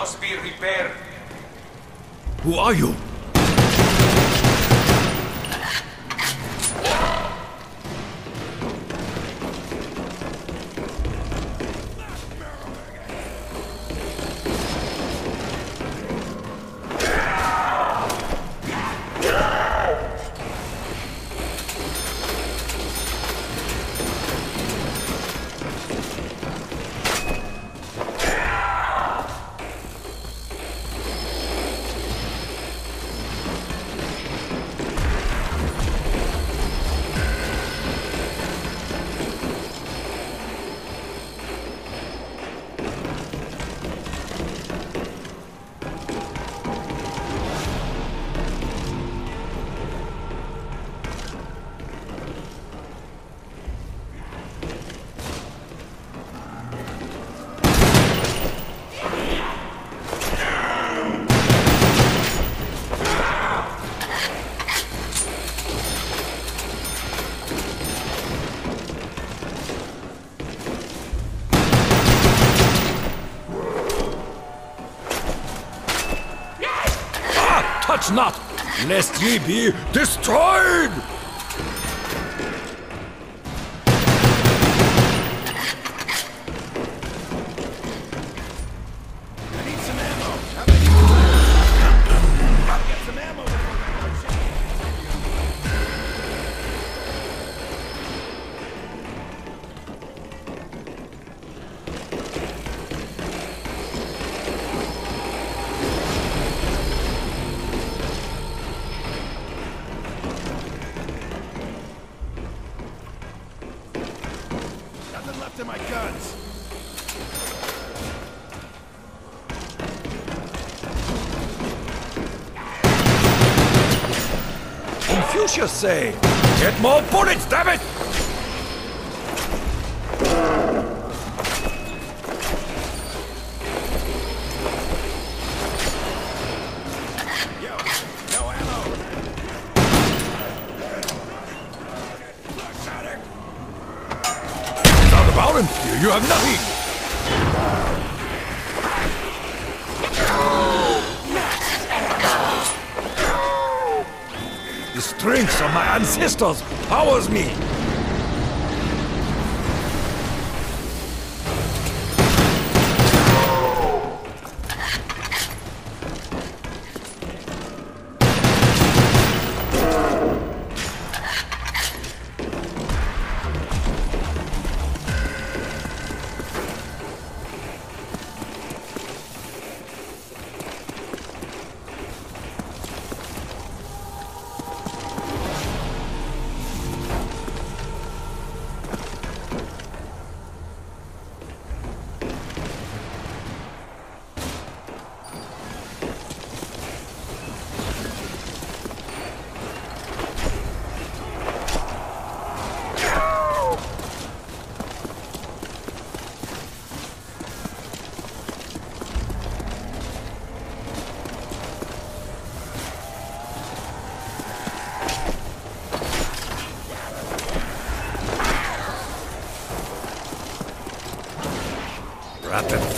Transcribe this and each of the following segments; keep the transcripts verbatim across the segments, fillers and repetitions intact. must be repaired. Who are you? Touch not, lest ye be destroyed! You say, get more bullets, damn it! Sisters powers me.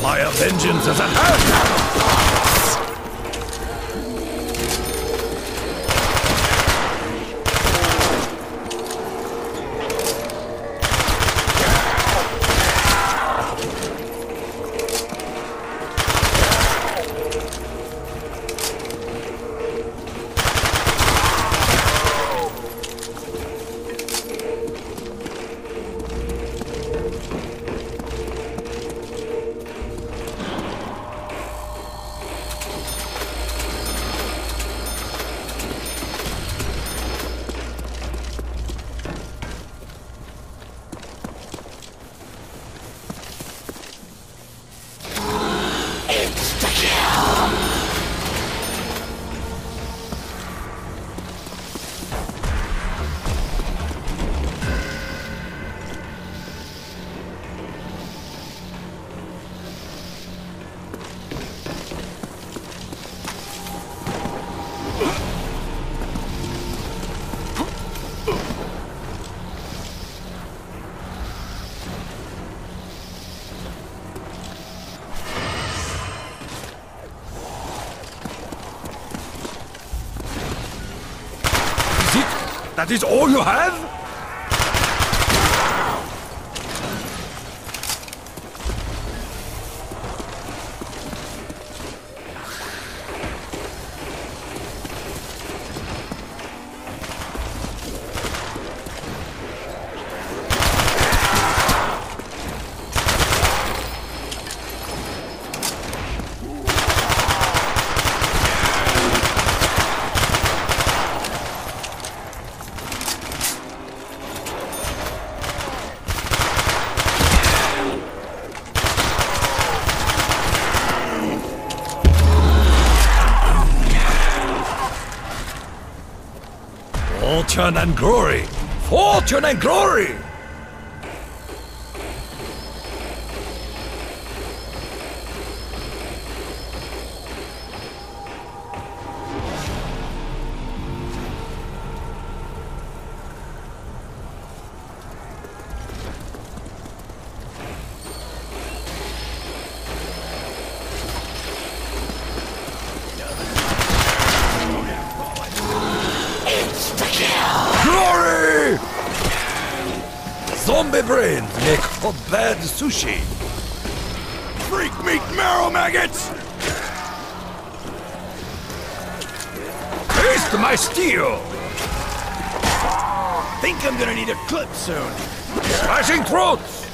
Fire vengeance is at That is all you have? Fortune and glory! Fortune and glory! Brains make for bad sushi. Freak meat marrow maggots! Taste my steel! Think I'm gonna need a clip soon. Slashing throats!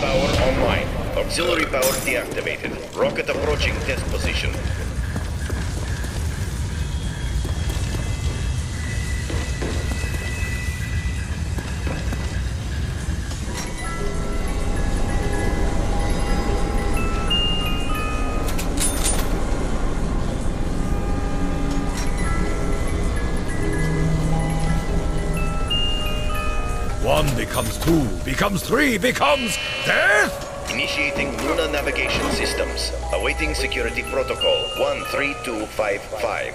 Power online. Auxiliary power deactivated. Rocket approaching test position. One becomes two, becomes three, becomes death! Initiating lunar navigation systems. Awaiting security protocol one three two five five.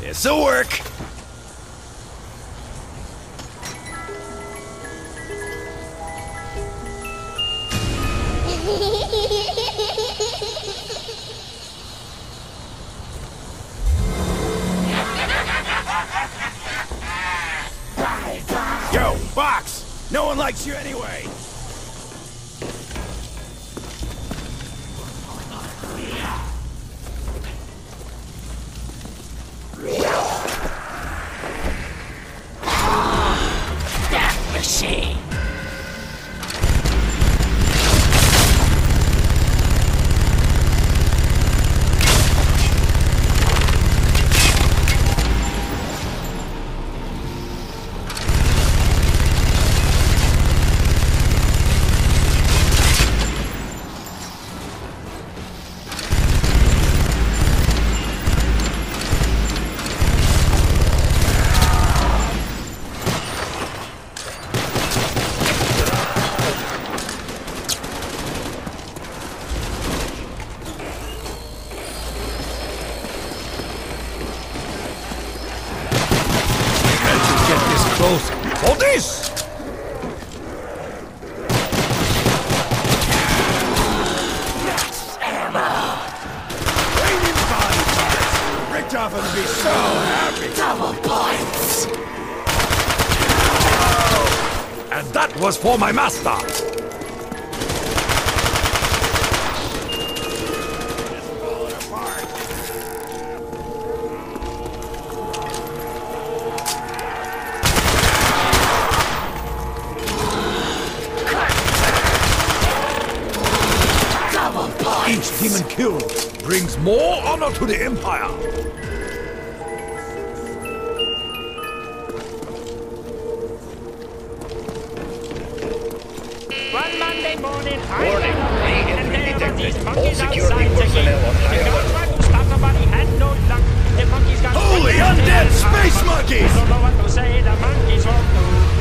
This'll work! Box! No one likes you anyway! goes for this! That's ammo! Rain body Richard would be so happy! Double points! And that was for my master! Demon killed brings more honor to the Empire! One Monday morning, warning, I detected all security personnel on high alert. Holy undead space monkeys! I don't know what to say, the monkeys won't do.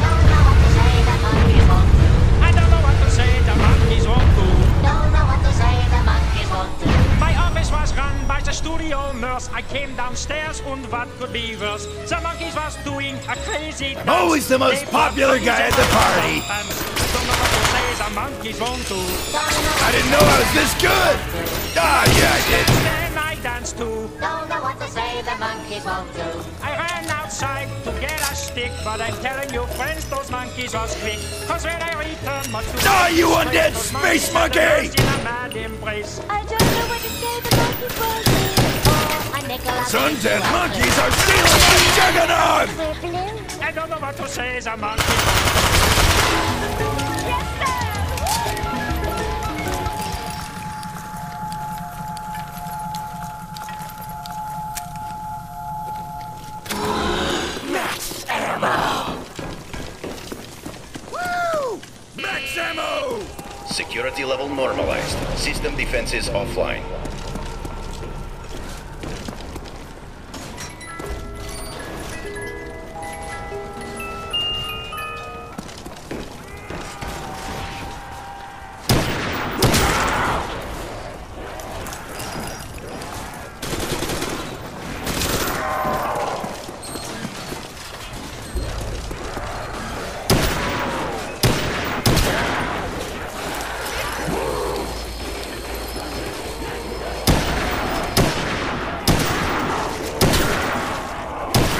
Don't know what to say, the monkeys won't do. I don't know what to say, the monkeys won't do. Don't know what to say, the monkeys My office was run by the studio nurse. I came downstairs and what could be worse. The monkeys was doing a crazy dance. Always the most popular guy at the party. I didn't know I was this good. Ah, oh, yeah, I did. Then I danced too. Don't know what to say, the monkeys won't do. I ran outside to get a stick, but I'm telling you, friends, those monkeys was quick. Cause when I returned my two Die, you undead space monkey! I don't know what to say, the monkeys won't do. Sundead monkeys are stealing my juggernaut! I don't know what to say, the monkeys won't do. Security level normalized. System defenses offline.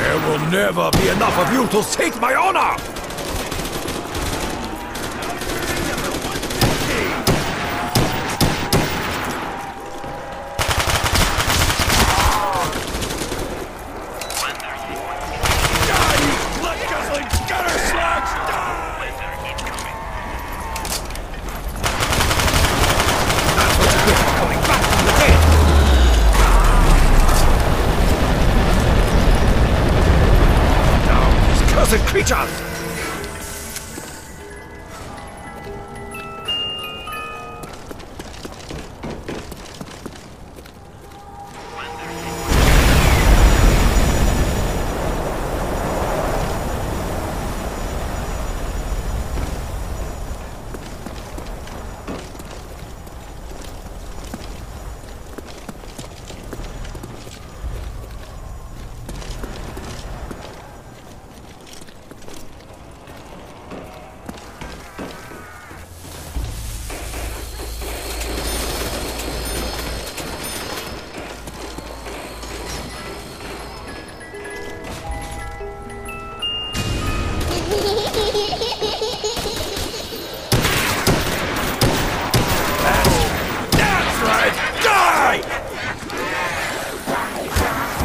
There will never be enough of you to seek my honor! Creatures!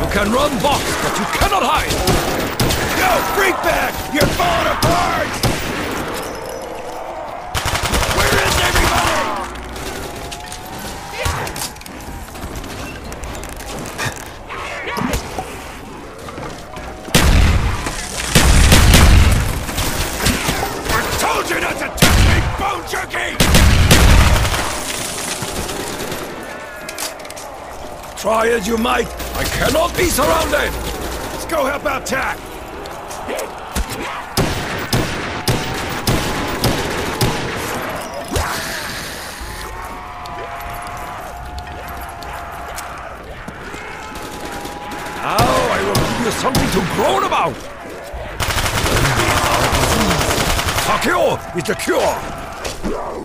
You can run, box, but you cannot hide! Go, freak back! You're falling apart! Where is everybody? I told you not to touch me, bone jerky! Try as you might, I cannot be surrounded! Let's go help out Tak! Now I will give you something to groan about! Takeo is the cure!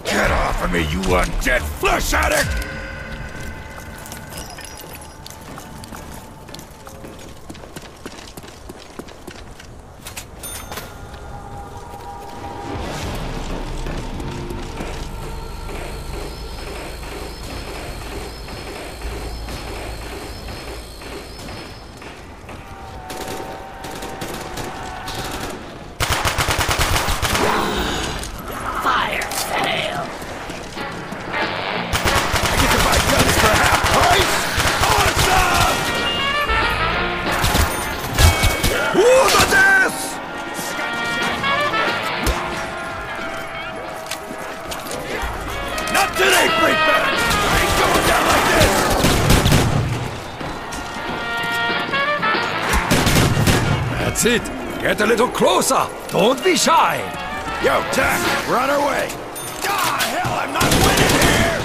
Get off of me, you undead flesh addict! That's it! Get a little closer! Don't be shy! Yo, Tech! We're on our way! Ah, hell, I'm not winning here!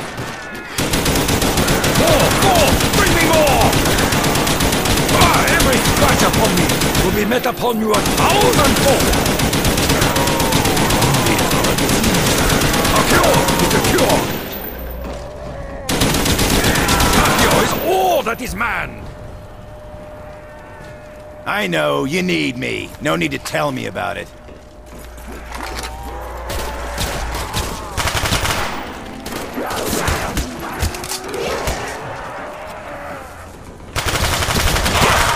More! More! Bring me more! Ah, every scratch upon me will be met upon you a thousandfold! A cure is a cure! Takeo is all that is man! I know, you need me. No need to tell me about it.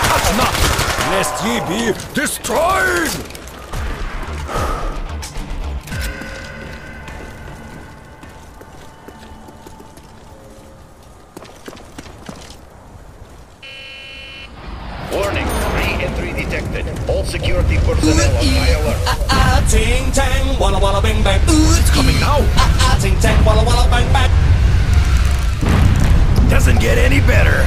That's not, lest ye be destroyed! All security personnel on high alert. Ah ah, ting tang, walla walla bang bang. It's coming now. Ah ah, ting tang, walla walla bang bang. Doesn't get any better.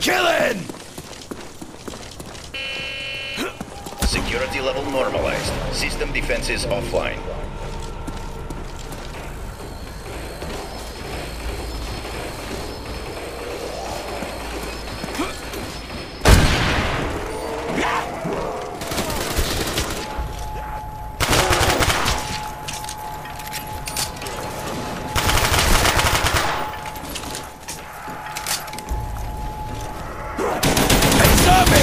Killing! Security level normalized. System defenses offline. At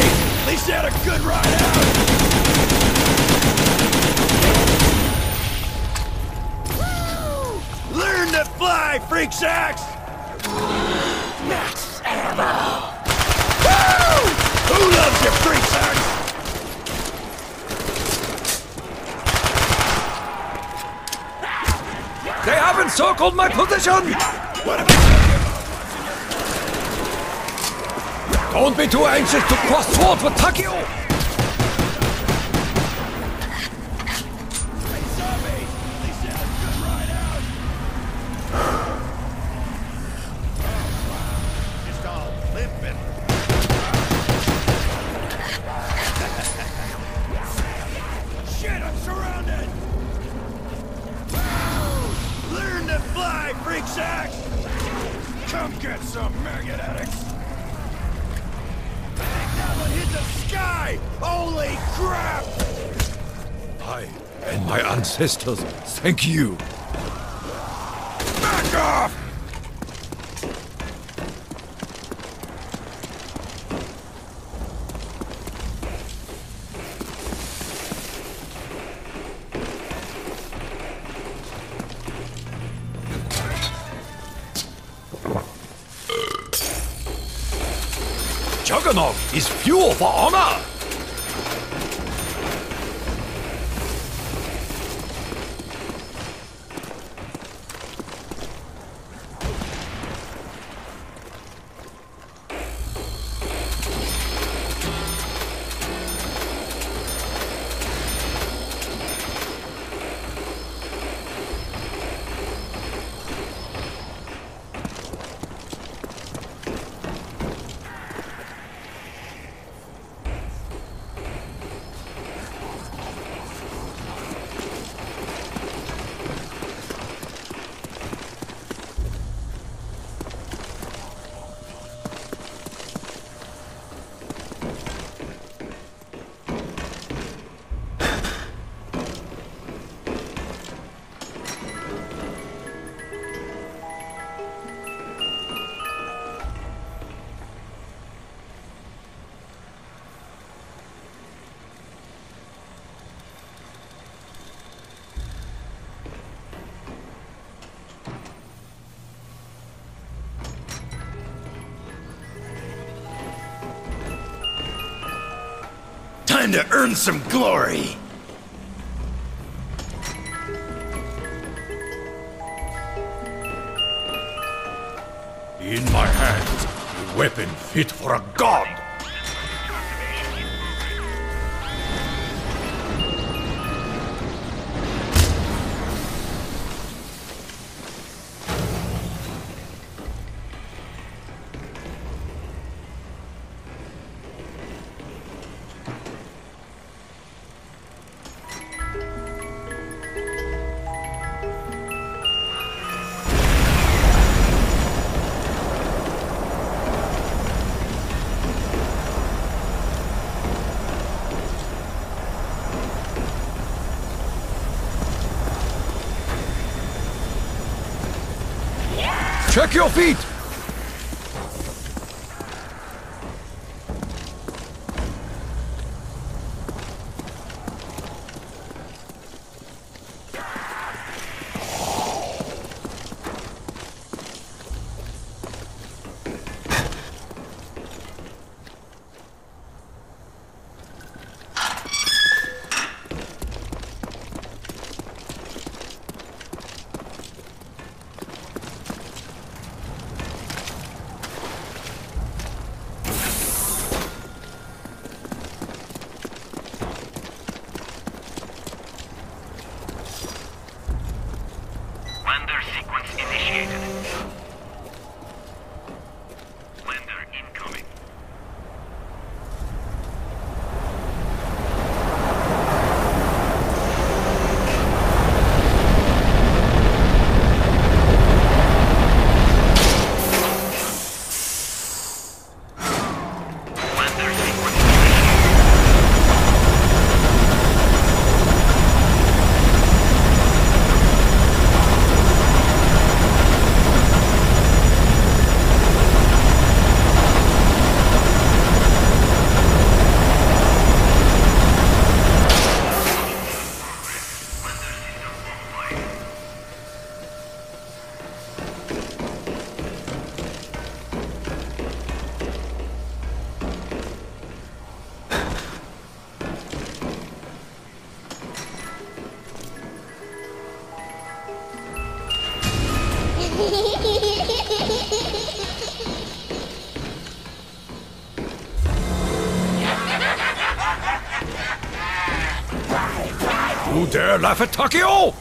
least you had a good ride out! Woo! Learn to fly, freak sacks! Max ammo! Woo! Who loves you, freak sacks? They have encircled my position! What a Don't be too anxious to cross swords with Takeo! They saw me! They said I could ride out! Oh, wow. Just all limping. Shit, I'm surrounded! Wow. Learn to fly, freak sacks! Come get some, maggot addicts! Hit the sky! Holy crap! I and my ancestors thank you. Back off! Juggernaut is fuel for honor! Time to earn some glory! In my hands, a weapon fit for a god! Check your feet! Who dare laugh at Takeo?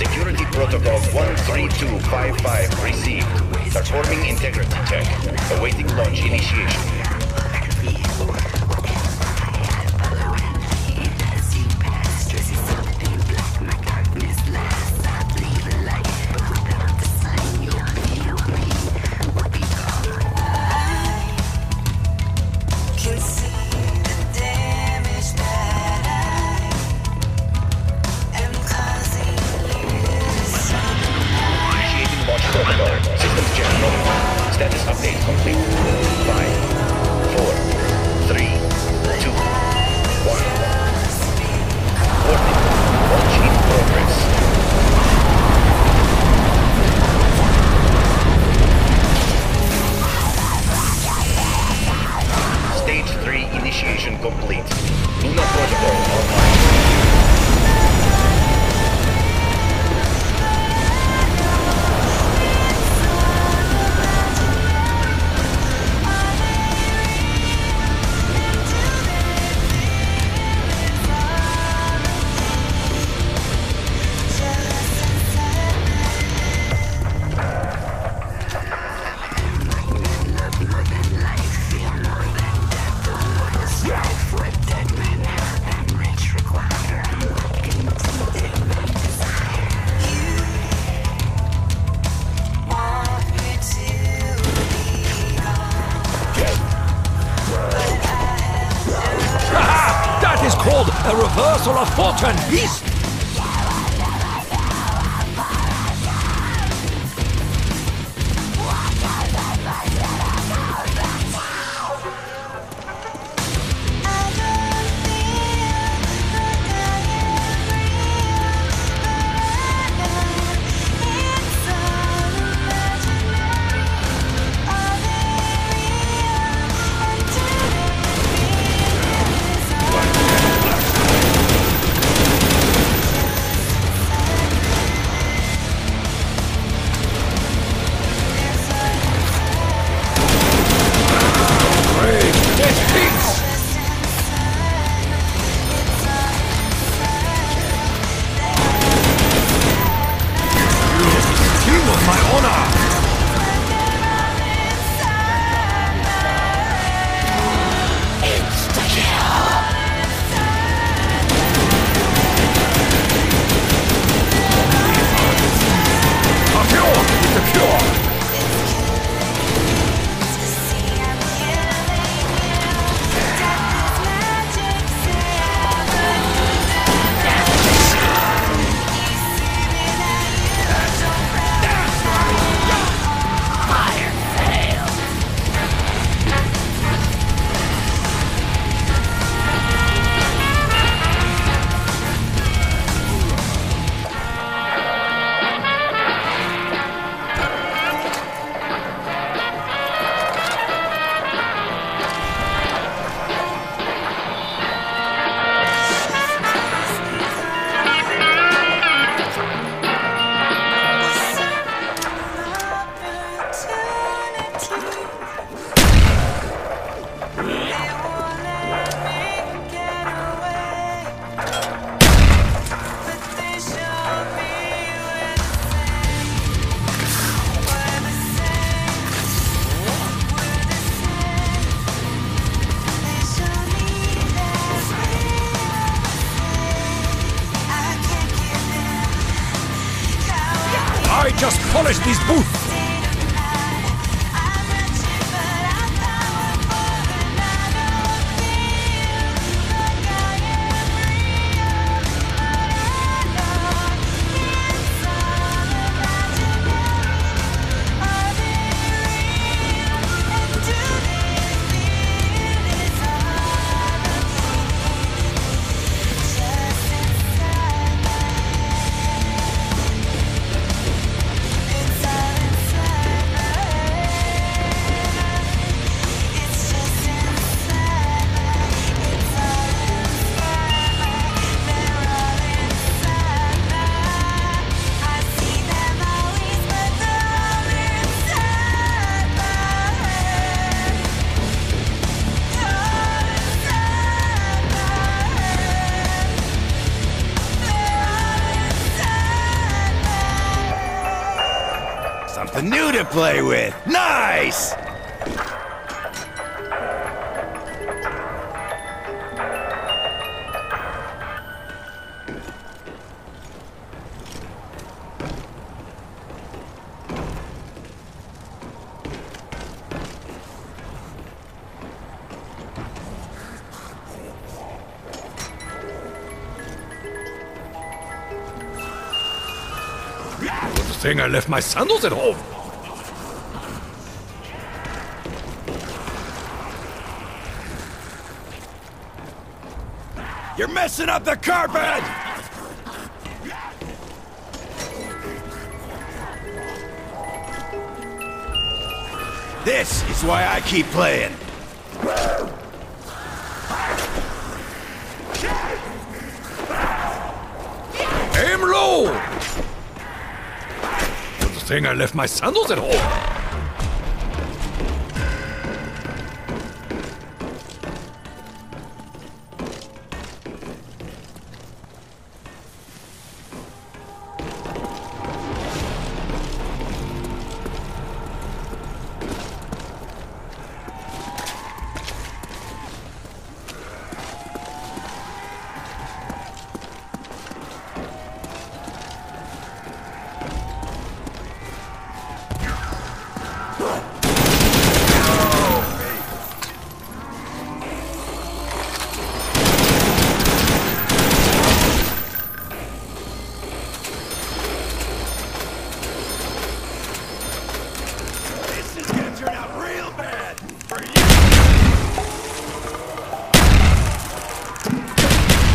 Security protocol one three two five five received. Performing integrity check. Awaiting launch initiation. Status update complete. Five, four, three, two, one. Warning. Launch in progress. Stage three initiation complete. Luna protocol online. A reversal of fortune, beast! I just polished these boots! something new to play with. Nice! I think I left my sandals at home. You're messing up the carpet! This is why I keep playing. Aim low! I think I left my sandals at home.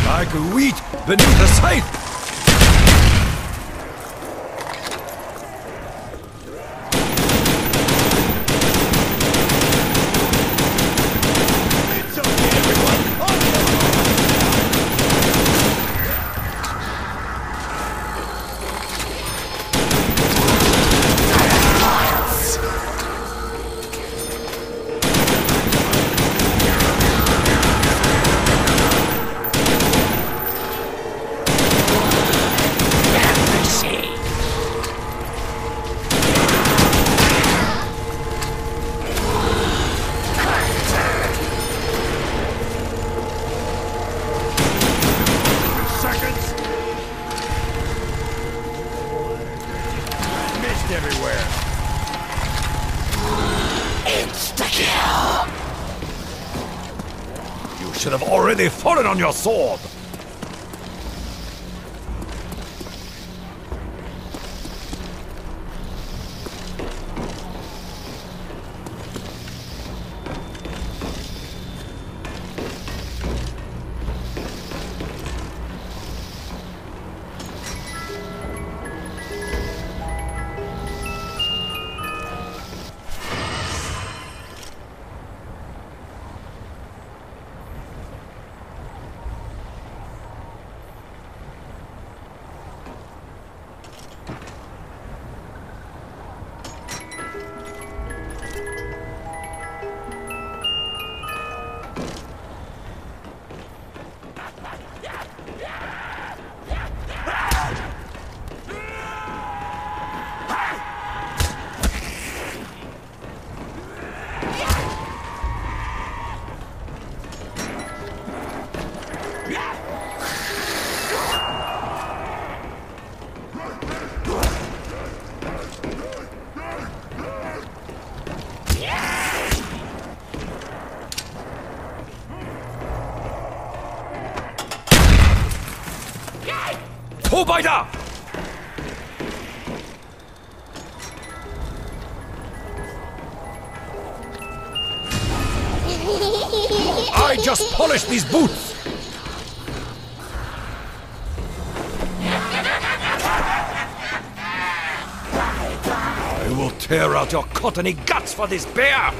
Like a wheat beneath a scythe! It's okay, everyone! Everywhere. It's Takeo. You should have already fallen on your sword. Torbeiter! I just polished these boots! I will tear out your cottony guts for this bear!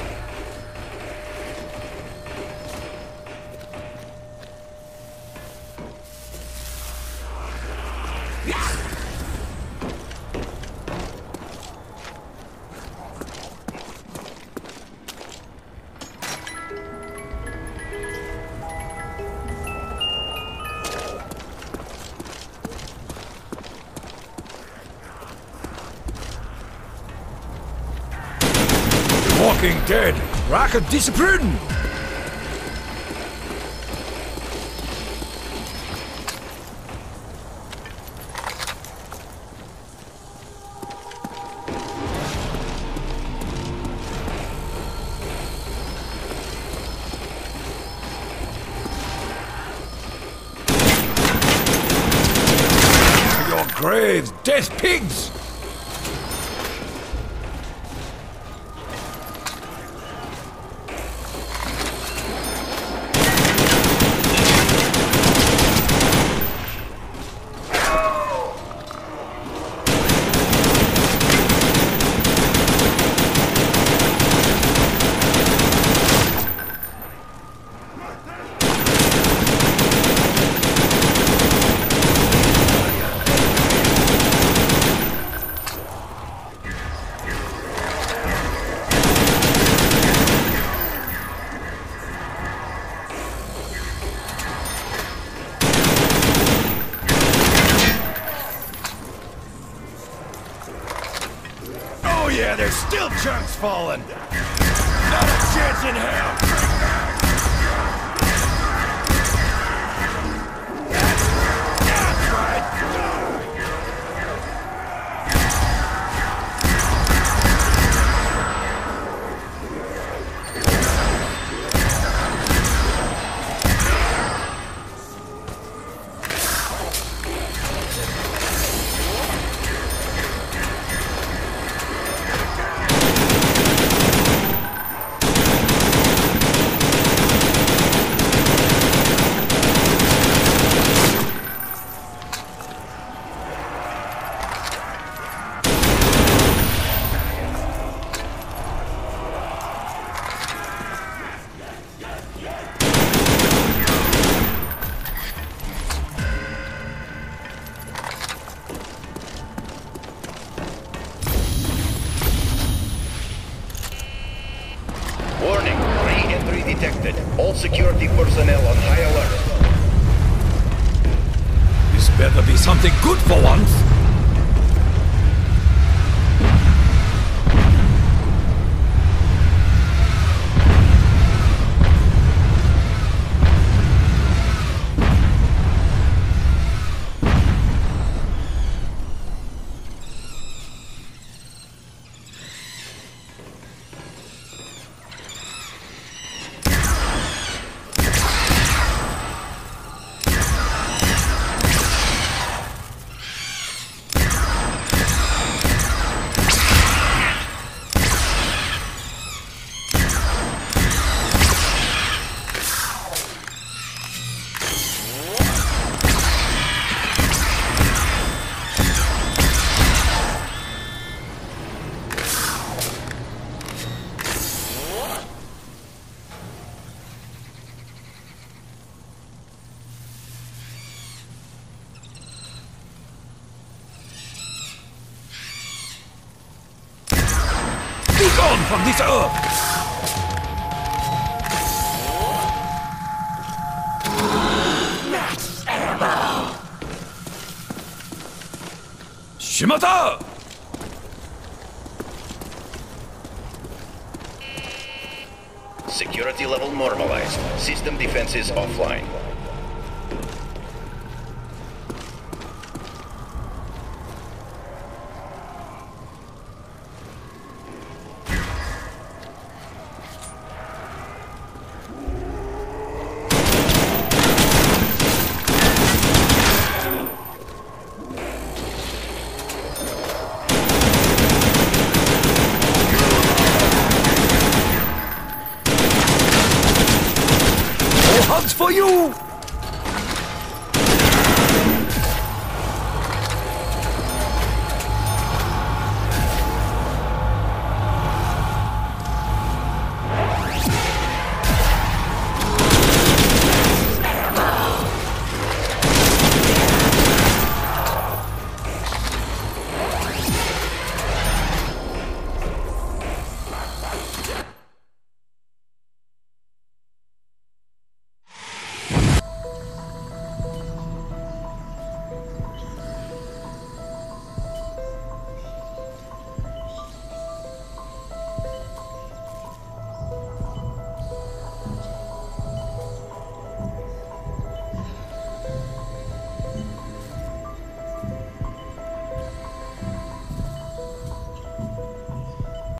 fucking dead. Rocket disappeared. Your graves, death pigs. Chunks fallen. Not a chance in hell. That's security personnel on high alert. This better be something good for once. From this earth! Max ammo! Shimata! Security level normalized. System defenses offline.